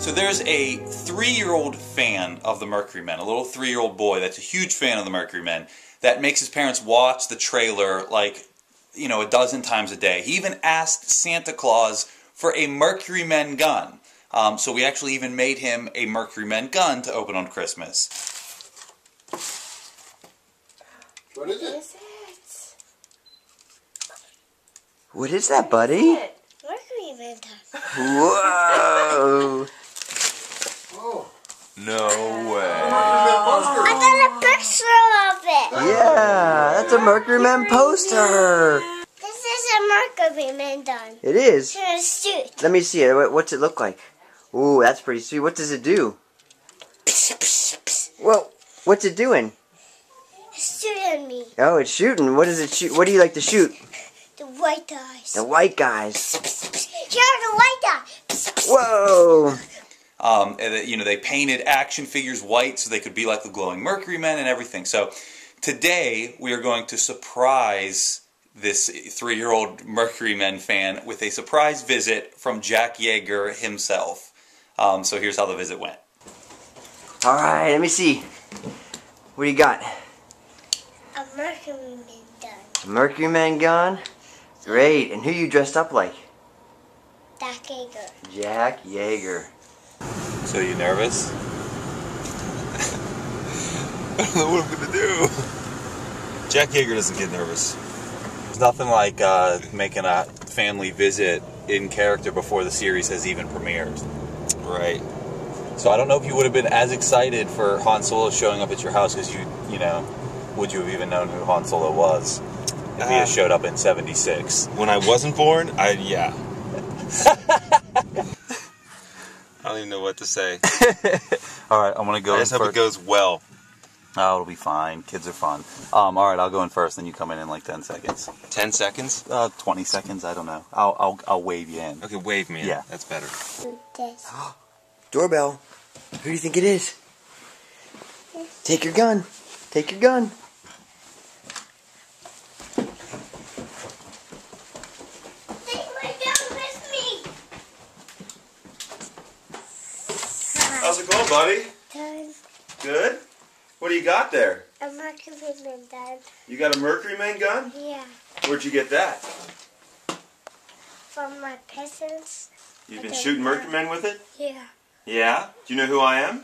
So there's a 3-year-old fan of the Mercury Men, a little 3-year-old boy that's a huge fan of the Mercury Men, that makes his parents watch the trailer like, you know, 12 times a day. He even asked Santa Claus for a Mercury Men gun. So we actually even made him a Mercury Men gun to open on Christmas. What is it? What is that, buddy? Mercury Men gun. Whoa! Oh. No way. Oh. I got a picture of it. Yeah, that's a Mercury Men poster. This is a Mercury Men gun. It is? It's a suit. Let me see it. What's it look like? Ooh, that's pretty sweet. What does it do? Well, what's it doing? It's shooting me. Oh, it's shooting. What does it shoot? What do you like to shoot? The white guys. The white guys. Here are the white guys. Whoa. You know, they painted action figures white so they could be like the glowing Mercury Men and everything. So today we are going to surprise this 3-year-old Mercury Men fan with a surprise visit from Jack Yaeger himself. So here's how the visit went. All right, let me see. What do you got? A Mercury Man gun. A Mercury Man gun? Great. And who you dressed up like? Jack Yaeger. Jack Yaeger. So you nervous? I don't know what I'm gonna do. Jack Yaeger doesn't get nervous. There's nothing like making a family visit in character before the series has even premiered. Right. So I don't know if you would have been as excited for Han Solo showing up at your house because you know, would you have even known who Han Solo was if he had showed up in '76? When I wasn't born, yeah. I don't even know what to say. All right, I'm gonna go. I just hope it goes well. Oh, it'll be fine. Kids are fun. All right, I'll go in first, then you come in 10 seconds. 10 seconds? 20 seconds. I don't know. I'll wave you in. Okay, wave me in. Yeah, that's better. Doorbell. Who do you think it is? Take your gun. Take your gun. How's it going, buddy? Good. Good? What do you got there? A Mercury Man gun. You got a Mercury Man gun? Yeah. Where'd you get that? From my peasants. You've been shooting Mercury Men with it? Yeah. Yeah? Do you know who I am?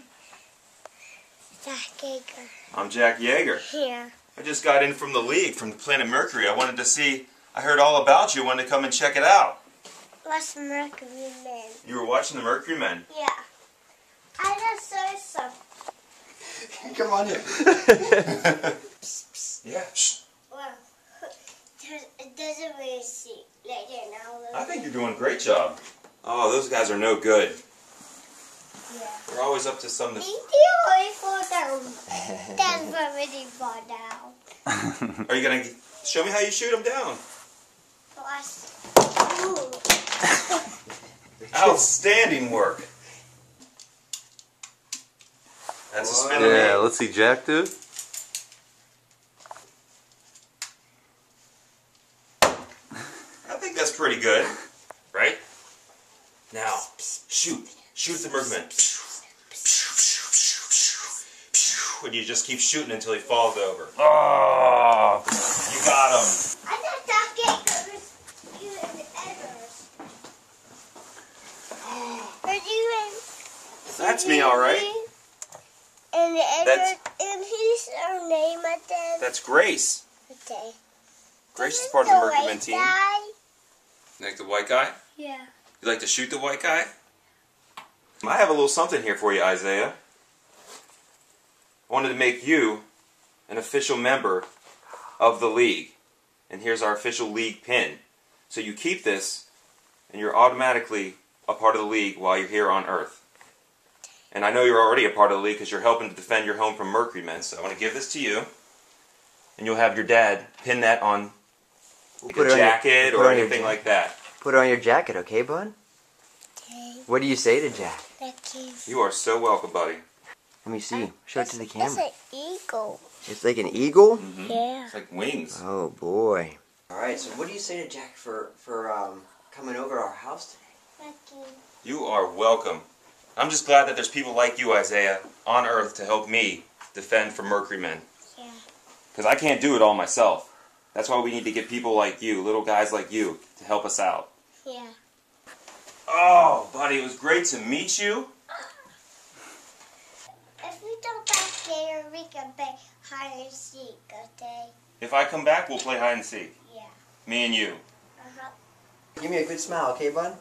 Jack Yaeger. I'm Jack Yaeger. Yeah. I just got in from the league, from the planet Mercury. I wanted to see, I heard all about you, wanted to come and check it out. Watch the Mercury Men. You were watching the Mercury Men? Yeah. I just saw some. Come on in. Yeah. Well, it doesn't really see. Like, you know, I think you're doing a great job. Oh, those guys are no good. Yeah. They're always up to some. Did you always fall down? That's what really fall down. Are you gonna show me how you shoot them down? Outstanding work. That's a spinner. Yeah, let's see Jack do. I think that's pretty good, right? Now, shoot. Shoot the Mercury Man. And you just keep shooting until he falls over. Oh, you got him. I thought Jack Yaeger was shooting Eggers. That's me, all right. And his name at the end. That's Grace. Okay. Grace is part of the Mercury Men team. You like the white guy? Yeah. You like to shoot the white guy? I have a little something here for you, Isaiah. I wanted to make you an official member of the league. And here's our official league pin. So you keep this, and you're automatically a part of the league while you're here on Earth. And I know you're already a part of the league because you're helping to defend your home from Mercury Men. So I want to give this to you, and you'll have your dad pin that on a jacket or anything like that. Put it on your jacket, okay, bud? Okay. What do you say to Jack? Thank you. You are so welcome, buddy. Let me see. Show it to the camera. It's an eagle. It's like an eagle? Mm-hmm. Yeah. It's like wings. Oh boy. All right. So what do you say to Jack for coming over our house today? Thank you. You are welcome. I'm just glad that there's people like you, Isaiah, on Earth to help me defend for Mercury Men. Yeah. Because I can't do it all myself. That's why we need to get people like you, little guys like you, to help us out. Yeah. Oh, buddy, it was great to meet you. If we don't back there, we can play hide and seek, okay? If I come back, we'll play hide and seek. Yeah. Me and you. Uh-huh. Give me a good smile, okay, bud?